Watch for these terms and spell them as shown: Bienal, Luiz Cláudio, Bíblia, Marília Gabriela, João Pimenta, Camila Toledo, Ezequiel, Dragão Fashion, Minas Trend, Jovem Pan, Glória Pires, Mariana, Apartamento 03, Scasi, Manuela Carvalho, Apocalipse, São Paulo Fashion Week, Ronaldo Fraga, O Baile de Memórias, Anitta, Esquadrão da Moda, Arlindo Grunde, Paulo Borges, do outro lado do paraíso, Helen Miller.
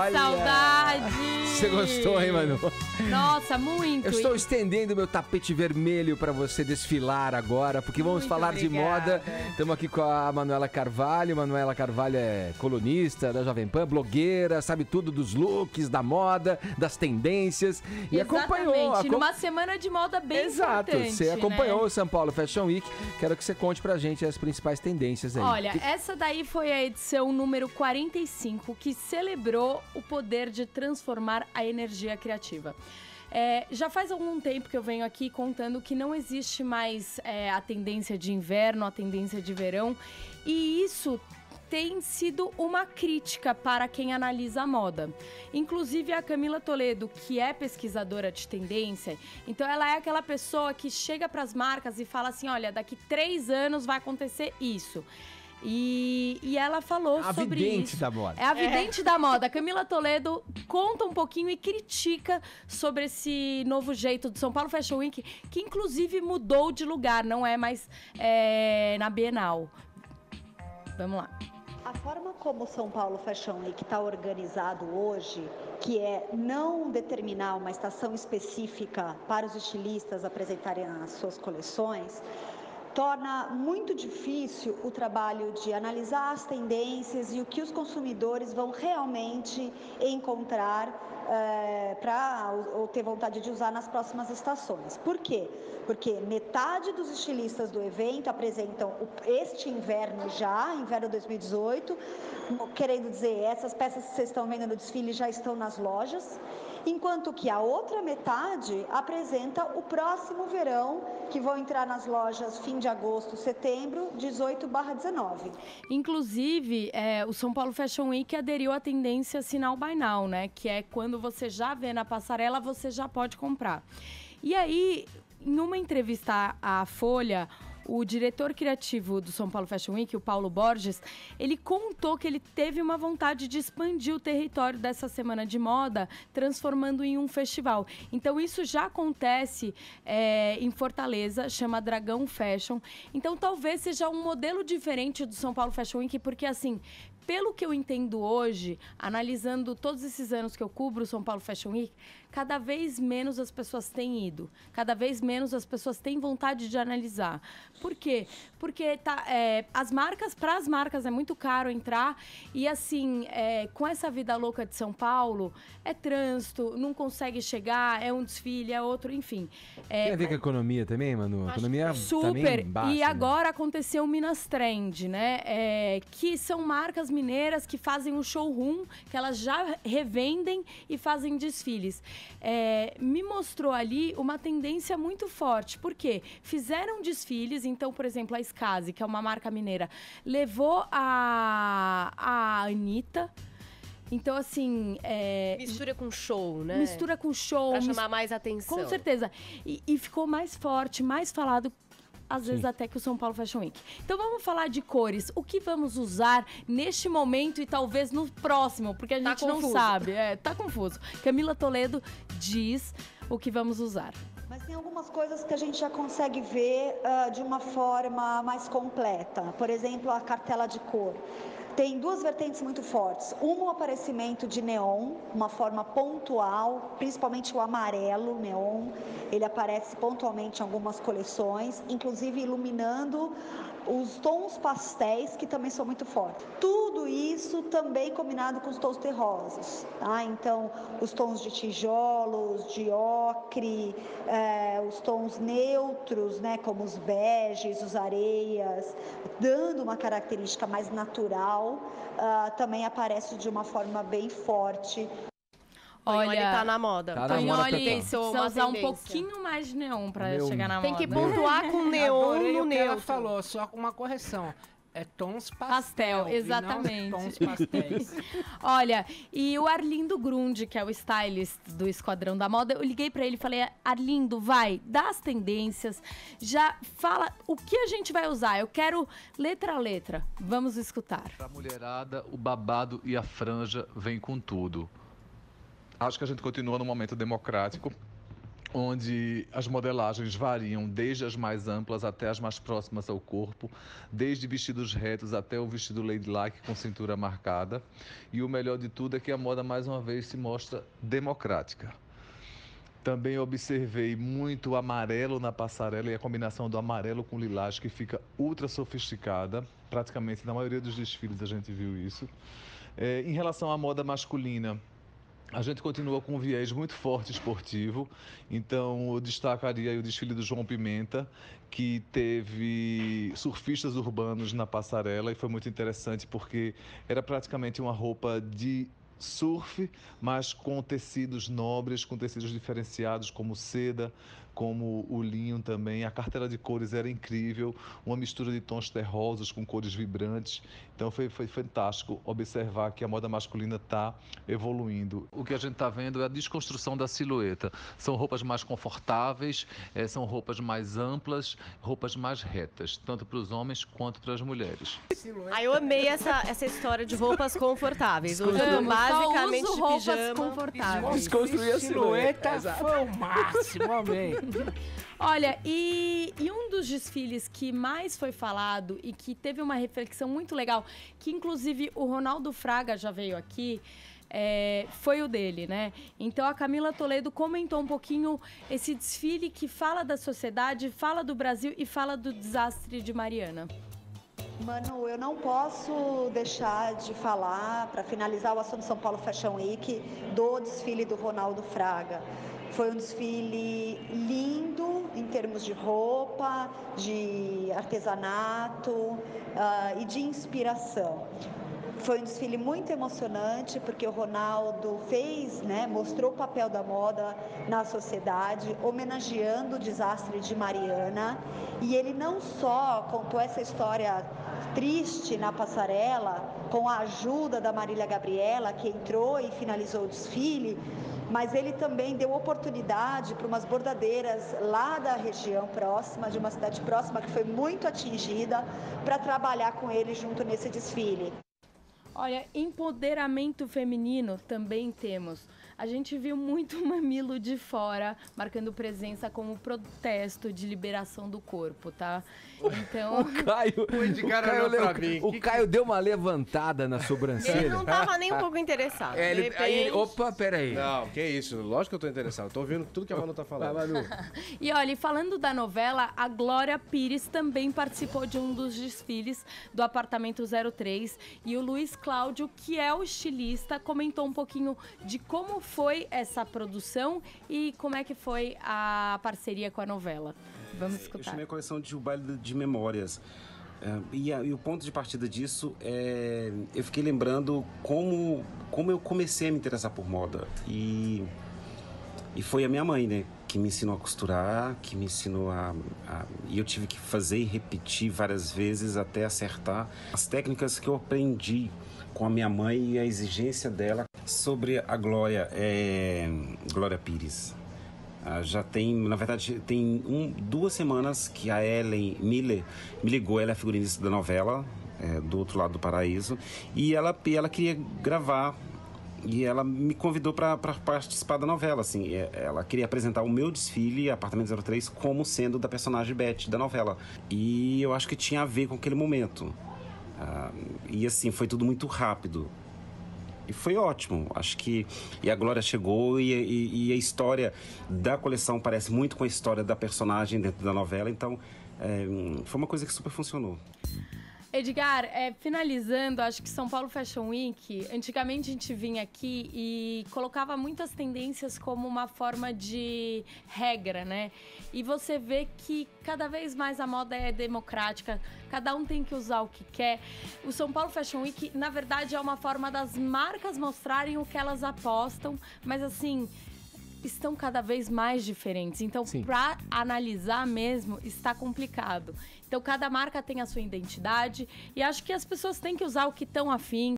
Olha, saudade! Você gostou, hein, Manu? Nossa, muito! Eu estou estendendo meu tapete vermelho para você desfilar agora, porque vamos falar de moda. Estamos aqui com a Manuela Carvalho. Manuela Carvalho é colunista da Jovem Pan, blogueira, sabe tudo dos looks, da moda, das tendências. E numa semana de moda bem importante. Você acompanhou o São Paulo Fashion Week. Quero que você conte pra gente as principais tendências aí. Olha, essa daí foi a edição número 45, que celebrou o poder de transformar a energia criativa. Já faz algum tempo que eu venho aqui contando que não existe mais a tendência de inverno, a tendência de verão, e isso tem sido uma crítica para quem analisa a moda. Inclusive a Camila Toledo, que é pesquisadora de tendência, então ela é aquela pessoa que chega para as marcas e fala assim, olha, daqui 3 anos vai acontecer isso. E ela falou sobre isso. É a vidente da moda. É a vidente da moda. Camila Toledo conta um pouquinho e critica sobre esse novo jeito do São Paulo Fashion Week, que inclusive mudou de lugar, não é mais na Bienal. Vamos lá. A forma como o São Paulo Fashion Week está organizado hoje, que é não determinar uma estação específica para os estilistas apresentarem as suas coleções, torna muito difícil o trabalho de analisar as tendências e o que os consumidores vão realmente encontrar ou ter vontade de usar nas próximas estações. Por quê? Porque metade dos estilistas do evento apresentam este inverno já, inverno 2018, querendo dizer, essas peças que vocês estão vendo no desfile já estão nas lojas, enquanto que a outra metade apresenta o próximo verão, que vão entrar nas lojas fim de agosto, setembro, 18/19. Inclusive, o São Paulo Fashion Week aderiu à tendência Sinal by Now, né? Que é quando você já vê na passarela, você já pode comprar. E aí, em uma entrevista à Folha, o diretor criativo do São Paulo Fashion Week, o Paulo Borges, ele contou que ele teve uma vontade de expandir o território dessa semana de moda, transformando em um festival. Então, isso já acontece em Fortaleza, chama Dragão Fashion. Então, talvez seja um modelo diferente do São Paulo Fashion Week, porque, assim, pelo que eu entendo hoje, analisando todos esses anos que eu cubro o São Paulo Fashion Week, cada vez menos as pessoas têm ido, cada vez menos as pessoas têm vontade de analisar. Por quê? Porque para as marcas é muito caro entrar e, assim, com essa vida louca de São Paulo, é trânsito, não consegue chegar, é um desfile, é outro, enfim. Tem a ver com a economia também, Manu? A economia super baixa, e agora aconteceu o Minas Trend, né? Que são marcas mineiras que fazem um showroom, que elas já revendem e fazem desfiles. Me mostrou ali uma tendência muito forte, porque fizeram desfiles, então, por exemplo, a Scasi, que é uma marca mineira, levou a Anitta. Então, assim, mistura com show, né? Mistura com show. Pra chamar mais atenção. Com certeza. E ficou mais forte, mais falado, às vezes até que o São Paulo Fashion Week. Então vamos falar de cores, o que vamos usar neste momento e talvez no próximo, porque a gente não sabe, tá confuso. Camila Toledo diz o que vamos usar. Mas tem algumas coisas que a gente já consegue ver de uma forma mais completa, por exemplo, a cartela de cor. Tem duas vertentes muito fortes, um aparecimento de neon, uma forma pontual, principalmente o amarelo neon, ele aparece pontualmente em algumas coleções, inclusive iluminando os tons pastéis, que também são muito fortes. Tudo isso também combinado com os tons terrosos, tá? Então, os tons de tijolos, de ocre, os tons neutros, né, como os beges, os areias, dando uma característica mais natural, também aparece de uma forma bem forte. Olha, tá na moda. Precisa usar um pouquinho mais de neon pra chegar na moda. Tem que pontuar com neon no neutro. Ela falou, só com uma correção. É tons pastel, exatamente. Tons pastéis. Olha, e o Arlindo Grunde, que é o stylist do Esquadrão da Moda, eu liguei pra ele e falei, Arlindo, vai, dá as tendências, já fala o que a gente vai usar. Eu quero letra a letra. Vamos escutar. Pra mulherada, o babado e a franja vem com tudo. Acho que a gente continua num momento democrático, onde as modelagens variam desde as mais amplas até as mais próximas ao corpo, desde vestidos retos até o vestido ladylike com cintura marcada. E o melhor de tudo é que a moda, mais uma vez, se mostra democrática. Também observei muito amarelo na passarela e a combinação do amarelo com lilás, que fica ultra sofisticada. Praticamente na maioria dos desfiles a gente viu isso. Em relação à moda masculina, a gente continua com um viés muito forte esportivo, então eu destacaria aí o desfile do João Pimenta, que teve surfistas urbanos na passarela, e foi muito interessante porque era praticamente uma roupa de surf, mas com tecidos nobres, com tecidos diferenciados, como seda, como o linho também. A cartela de cores era incrível, uma mistura de tons terrosos com cores vibrantes. Então foi fantástico observar que a moda masculina está evoluindo. O que a gente está vendo é a desconstrução da silhueta. São roupas mais confortáveis, são roupas mais amplas, roupas mais retas, tanto para os homens quanto para as mulheres. Ah, eu amei essa história de roupas confortáveis. Basicamente, só uso roupas confortáveis. Desconstruir a silhueta foi o máximo, amém. Olha, e um dos desfiles que mais foi falado e que teve uma reflexão muito legal, que inclusive o Ronaldo Fraga já veio aqui, foi o dele, né? Então a Camila Toledo comentou um pouquinho esse desfile que fala da sociedade, fala do Brasil e fala do desastre de Mariana. Manu, eu não posso deixar de falar, para finalizar o assunto São Paulo Fashion Week, do desfile do Ronaldo Fraga. Foi um desfile lindo em termos de roupa, de artesanato e de inspiração. Foi um desfile muito emocionante, porque o Ronaldo fez, né, mostrou o papel da moda na sociedade, homenageando o desastre de Mariana. E ele não só contou essa história triste na passarela, com a ajuda da Marília Gabriela, que entrou e finalizou o desfile, mas ele também deu oportunidade para umas bordadeiras lá da região próxima, de uma cidade próxima que foi muito atingida, para trabalhar com ele junto nesse desfile. Olha, empoderamento feminino também temos. A gente viu muito mamilo de fora, marcando presença como protesto de liberação do corpo, tá? Então... O Caio deu uma levantada na sobrancelha. Ele não tava nem um pouco interessado. Opa, peraí. Não, que isso. Lógico que eu tô interessado. Eu tô ouvindo tudo que a Manu tá falando. E olha, falando da novela, a Glória Pires também participou de um dos desfiles do Apartamento 03. E o Luiz Cláudio, que é o estilista, comentou um pouquinho de como foi essa produção e como é que foi a parceria com a novela. Vamos escutar. Eu chamei a coleção de O Baile de Memórias. E o ponto de partida disso é... Eu fiquei lembrando como eu comecei a me interessar por moda. E foi a minha mãe, né? Que me ensinou a costurar, que me ensinou a... E eu tive que fazer e repetir várias vezes até acertar. As técnicas que eu aprendi com a minha mãe e a exigência dela. Sobre a Glória, Glória Pires. Já tem, na verdade, tem duas semanas que a Helen Miller me ligou. Ela é figurinista da novela, Do Outro Lado do Paraíso. E ela queria gravar. E ela me convidou para participar da novela, assim. Ela queria apresentar o meu desfile, Apartamento 03, como sendo da personagem Beth, da novela. E eu acho que tinha a ver com aquele momento. E assim, foi tudo muito rápido. E foi ótimo, acho que... E a Glória chegou e a história da coleção parece muito com a história da personagem dentro da novela. Então, foi uma coisa que super funcionou. Edgar, finalizando, acho que São Paulo Fashion Week, antigamente a gente vinha aqui e colocava muitas tendências como uma forma de regra, né? E você vê que cada vez mais a moda é democrática, cada um tem que usar o que quer. O São Paulo Fashion Week, na verdade, é uma forma das marcas mostrarem o que elas apostam, mas assim... estão cada vez mais diferentes. Então, para analisar mesmo, está complicado. Então, cada marca tem a sua identidade e acho que as pessoas têm que usar o que estão afim.